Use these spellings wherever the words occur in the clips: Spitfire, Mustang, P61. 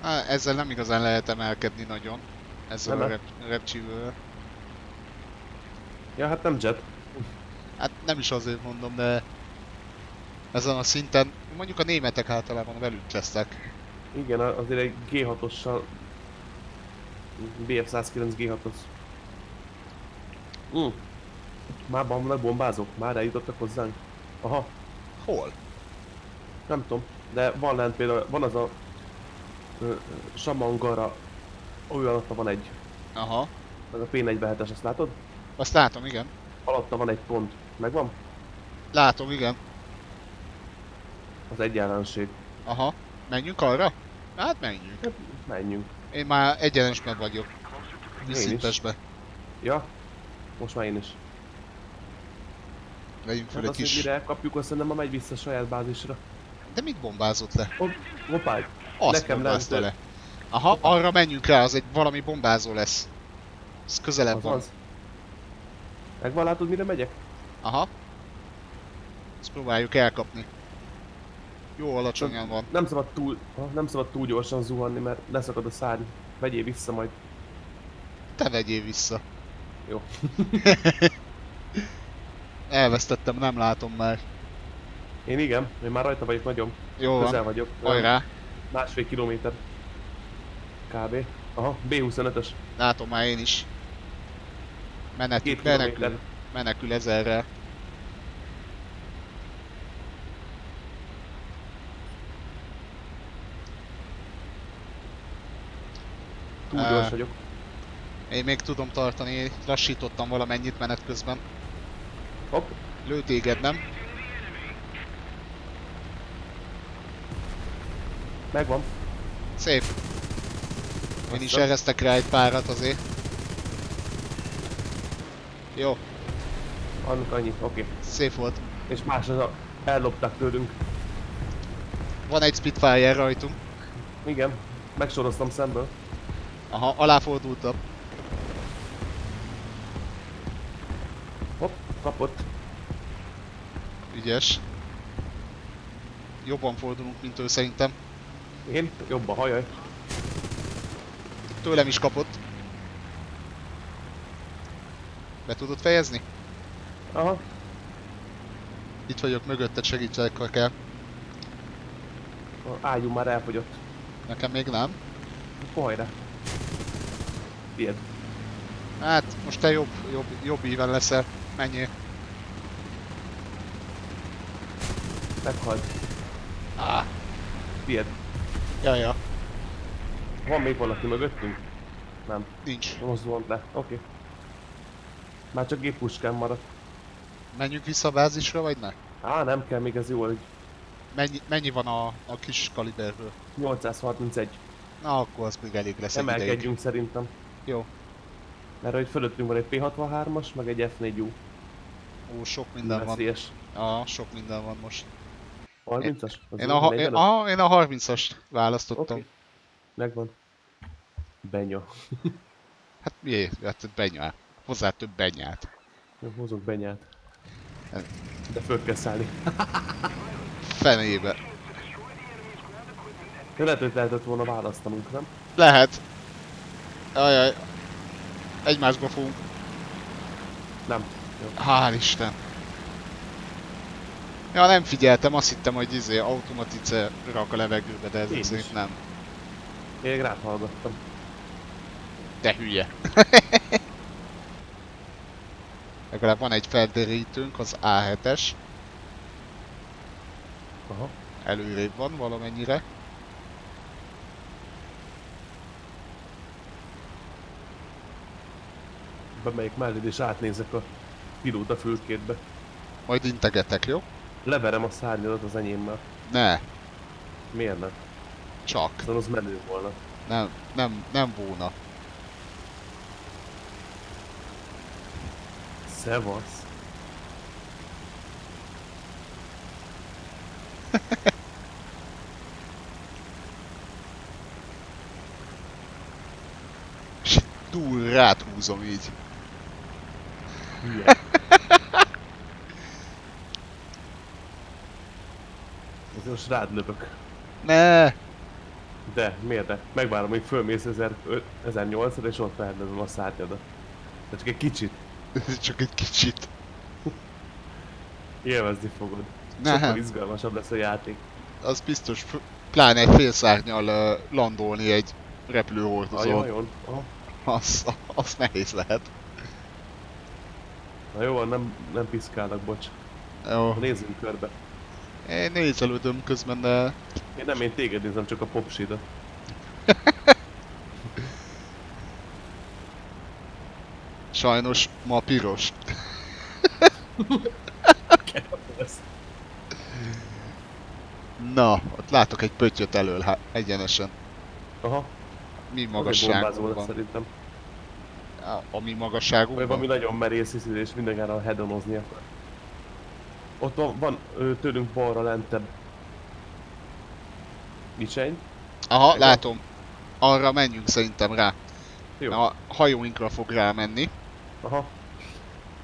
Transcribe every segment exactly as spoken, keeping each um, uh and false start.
Á, ezzel nem igazán lehet emelkedni nagyon. Ezzel nem a rep repcsívővel. Ja, hát nem jet. Hát nem is azért mondom, de ezen a szinten, mondjuk a németek általában velük csesztek. Igen, azért egy gé hatossal, bé ef százkilenc gé hatos. Mm. Már lebombázok, már eljutottak hozzánk. Aha. Hol? Nem tudom, de van lent például, van az a uh, Samangara, olyan alatta van egy. Aha. Ez a pé negyvenhetes, azt látod? Azt látom, igen. Alatta van egy pont. Megvan? Látom, igen. Az egyenlenség. Aha. Menjünk arra? Hát menjünk. Hát, menjünk. Én már egyenesben vagyok. Szintesben. Ja? Most már én is. Vegyünk fel hát egy kis... Azt, mire elkapjuk, azt szerintem ma megy vissza a saját bázisra. De mit bombázott le? Hoppáj! Azt bombázta le. Aha, Opály. Arra menjünk rá, az egy valami bombázó lesz. Ez közelebb az van. Az. Megvan, látod, mire megyek? Aha. Ezt próbáljuk elkapni. Jó alacsonyan van. Nem szabad túl, nem szabad túl gyorsan zuhanni, mert leszakad a szárny. Vegyél vissza majd. Te vegyél vissza. Jó. Elvesztettem, nem látom már. Én igen, én már rajta vagyok nagyon. Jó, közel vagyok. Hajrá. Másfél kilométer. körülbelül. Aha, bé huszonötös. Látom már én is. Menekül, menekül, menekül ezerrel. Túl uh, gyors vagyok. Én még tudom tartani, lassítottam valamennyit menet közben. Hopp. Lő téged, nem? Megvan. Szép. Én Aztán. is eresztek rá egy párat azért. Jó. Annak annyi, oké. Okay. Szép volt. És más az a... ellopták tőlünk. Van egy Spitfire rajtunk. Igen. Megsoroztam szemből. Aha, aláfordultam. Hopp, kapott. Ügyes. Jobban fordulunk, mint ő szerintem. Én? Jobban, hajaj. Tőlem is kapott. Be tudod fejezni? Aha. Itt vagyok mögötted, segítsenek, ha kell. A ágyú már elfogyott. Nekem még nem. Akkor hajrá. Ilyen. Hát, most te jobb, jobb, jobb íven leszel. Menjél. Meghalt. Áh. Ilyen. Jaja. Van még valaki mögöttünk? Nem. Nincs. Mozdulunk le. Oké. Okay. Már csak géppuskám maradt. Menjünk vissza a bázisra, vagy ne? Á, nem kell, még ez jó, hogy... Mennyi, mennyi van a, a kis kaliberből? nyolcszázharmincegy. Na, akkor az még elég lesz. Emelkedjünk ideig. Szerintem. Jó. Mert hogy fölöttünk van egy pé hatvanhármas, meg egy ef négy u. Ó, sok minden Veszélyes. van. Ja, sok minden van most. harmincas? Én, én, a, én, aha, én a harmincast választottam. Okay. Megvan. Benya. Hát miért? Hát benya. Hozzá több benyát. Jó, hozok benyát. De föl kell szállni. Fenébe. Lehet, hogy lehetett volna választanunk, nem? Lehet. Ajaj. Egymásba fogunk. Nem. Jó. Hál' Isten. Ja, nem figyeltem, azt hittem, hogy izé automatice rak a levegőbe, de ez azért nem. Én rád hallgattam. De hülye. Legalább van egy felderítőnk, az á hetes. Aha. Előrébb van valamennyire. Bemegyek mellé és átnézek a pilóta fülkétbe. Majd integetek, jó? Leverem a szárnyadat az enyémmel. Ne! Miért nem? Csak. Szóval az menő volna. Nem, nem, nem volna. Szevasz. És túl ráthúzom így. Yeah. Most rád lövök. Ne. De, miért de? Megvárom, hogy fölmész ezernyolcra és ott felhedezem a szárnyadat. De csak egy kicsit. Csak egy kicsit. Élvezni fogod. Nem. Sokkal izgalmasabb lesz a játék. Az biztos, pláne egy félszárnyal uh, landolni egy repülőhordozón. Az, az nehéz lehet. Na jó van, nem, nem piszkálnak, bocs. Jó. Nézzünk körbe. Én nézelődöm közben, de... Én nem, én téged nézem, csak a popsidat. Sajnos ma piros. Na, ott látok egy pöttyöt elől, hát egyenesen. Aha. Mi magasságban szerintem. A mi magasságunk. Valami nagyon merész hisz, és mindenkinek a hedonozni akar. Ott van, van tőlünk balra lentebb. Nicsény? Aha, egy látom. Van. Arra menjünk szerintem rá. Jó. Na, a hajóinkra fog rámenni. Aha.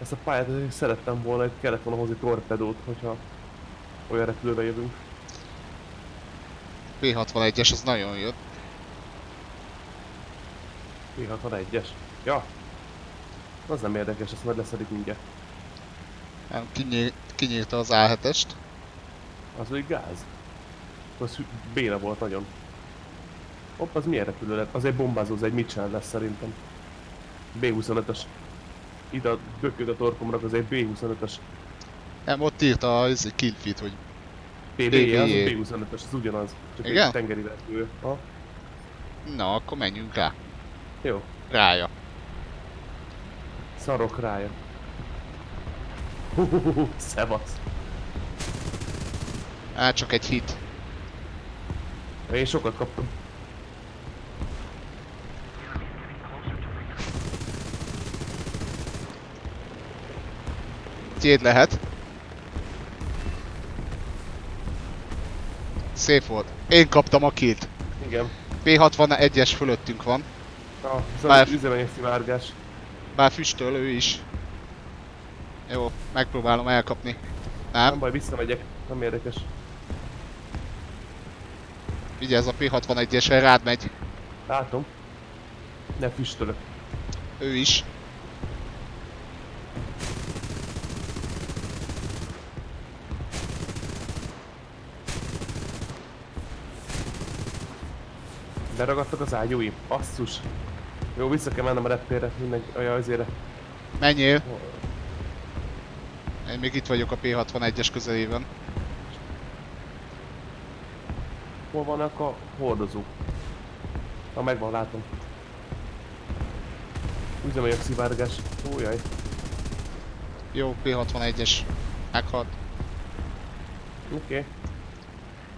Ezt a pályát szerettem volna, hogy kellett volna hozni torpedót, hogyha olyan repülőbe jövünk. pé hatvanegyes, az nagyon jött. pé hatvanegyes? Ja. Az nem érdekes, ezt majd leszedik mindjárt. Nem, kinyír, kinyírta az á hetest. Az úgy gáz. Az béna volt nagyon. Hopp, az milyen repülő lett? Az egy bombázó, az egy Mitchell lesz szerintem. bé huszonötös. Itt a bököd a torkomra, az egy bé huszonötös. Nem, ott írta az egy killfit, hogy... pé bé é, az bé huszonötös, az ugyanaz. Csak igen? Egy tengeri repülő. Ha? Na, akkor menjünk rá. Jó. Rája. Szarok rája. Hú, szevasz. Á, csak egy hit. Én sokat kaptam. Tiéd lehet. Szép volt. Én kaptam a kilt. Igen. pé hatvanegyes fölöttünk van. Na, szóval üzemelés szivárgás. Bár füstöl ő is. Jó, megpróbálom elkapni. Nem? Nem baj, visszamegyek. Nem érdekes. Vigyázz, a pé hatvanegyesen rád megy. Látom. Ne füstölök. Ő is. Beragadtak az ágyúim. Asszus. Jó, vissza kell mennem a reptérre, mindenki a jajzére. Menjél. Én még itt vagyok a pé hatvanegyes közelében. Hol vannak a hordozók? Na megvan, látom. Üzemanyag szivárgás. Ó, jaj. Jó, pé hatvanegyes. Meghalt. Oké. Okay.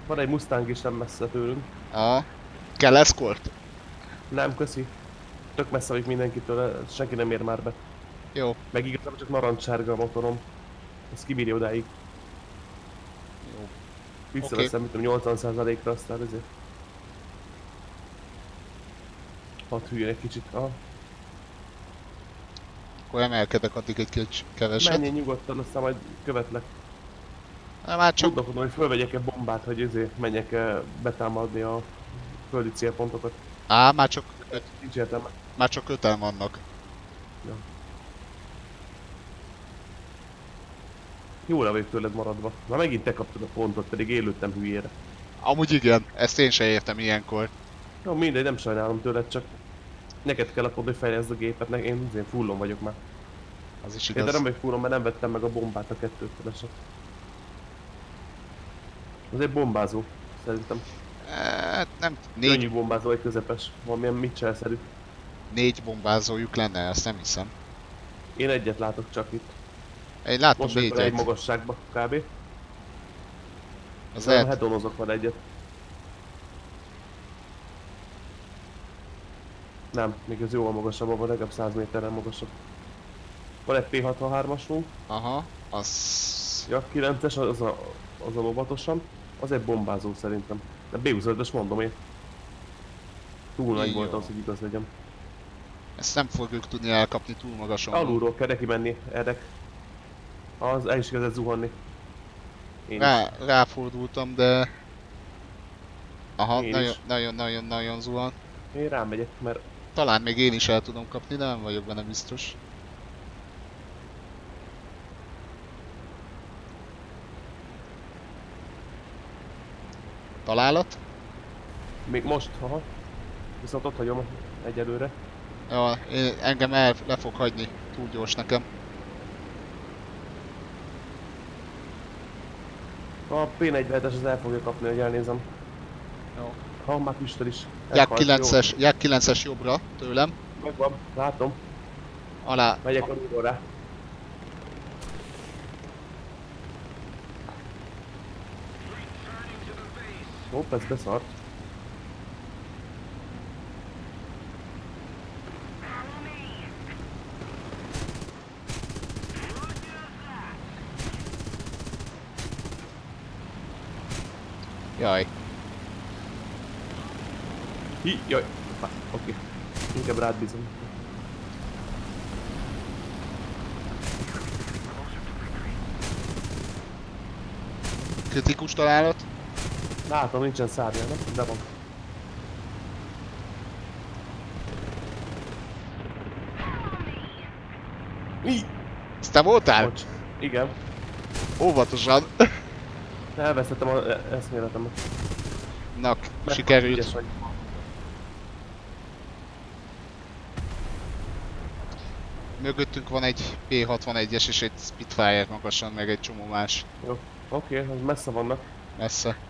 Van egy Mustang is nem messze tőlünk. Aha. Kell eszkort? Nem, köszi. Tök messze vagyok mindenkitől, senki nem ér már be. Jó. Meg igazából csak narancssárga a motorom. Ez kibírja odáig. Jó. Visszaveszem, mit tudom, nyolcvan százalékra aztán ezért. Hadd hűljön egy kicsit, aha. Akkor emelkedek addig egy keveset. Menjél nyugodtan, aztán majd követlek. Na már csak... Gondolkodom, hogy fölvegyek-e bombát, hogy ezért menjek-e betámadni a földi célpontokat. Á, már csak... Öt... Nincs értelme. Már csak öten vannak. Ja. Jóra vagyok tőled maradva. Na megint te kaptad a pontot, pedig élődtem hülyére. Amúgy igen, ezt én sem értem ilyenkor. Na mindegy, nem sajnálom tőled, csak... Neked kell akkor, hogy fejleszd a gépet, ne, én, én fullon vagyok már. Az is igaz. Én de nem vagyok fullon, mert nem vettem meg a bombát a kettőtől eset. Azért bombázó, szerintem. Hát nem... Négy... Könnyű bombázó, egy közepes. Valamilyen Mitchell-szerű. Négy bombázójuk lenne, ezt nem hiszem. Én egyet látok csak itt. Én látom négyet. Most egy magasságba kb. Az lehet... Hedonozok van egyet. Nem, még ez jóval magasabb, van legalább száz méterrel magasabb. Van egy pé hatvanhármasunk. Aha, az... Ja, kilences, az a, az a óvatosan. Az egy bombázó szerintem. De bé huszonötös mondom én. Túl nagy volt az, hogy igaz legyen. Ezt nem fogjuk tudni elkapni, túl magason. Alulról kell neki menni, Edek. Az el is kezdett zuhanni. Én Rá, ráfordultam, de... Aha, nagyon-nagyon-nagyon zuhan. Én rámegyek, mert... Talán még én is el tudom kapni, de nem vagyok benne biztos. Találat? Még most, haha. Viszont ott hagyom egyelőre. Jó, én, engem el, le fog hagyni. Túl gyors nekem. A P negyvenhetes az el fogja kapni, hogy elnézem. Jó. Ha, már Pistol is. Yak kilences jobbra tőlem. Megvan, látom. Alá. Megyek a rúgóra. Hopp, ez beszart. Jaj. Hi, jaj. Ah, oké. Okay. Inkább rád bízom. Kritikus találat? Látom, nincsen szárnya, nem? De van. Mi? Ezt te voltál? Bocs. Igen. Óvatosan. Elvesztettem az eszméletemet. Na, sikerült. Mögöttünk van egy P hatvanegyes és egy Spitfire magasan, meg egy csomó más. Jó, oké, okay, messze vannak. Messze.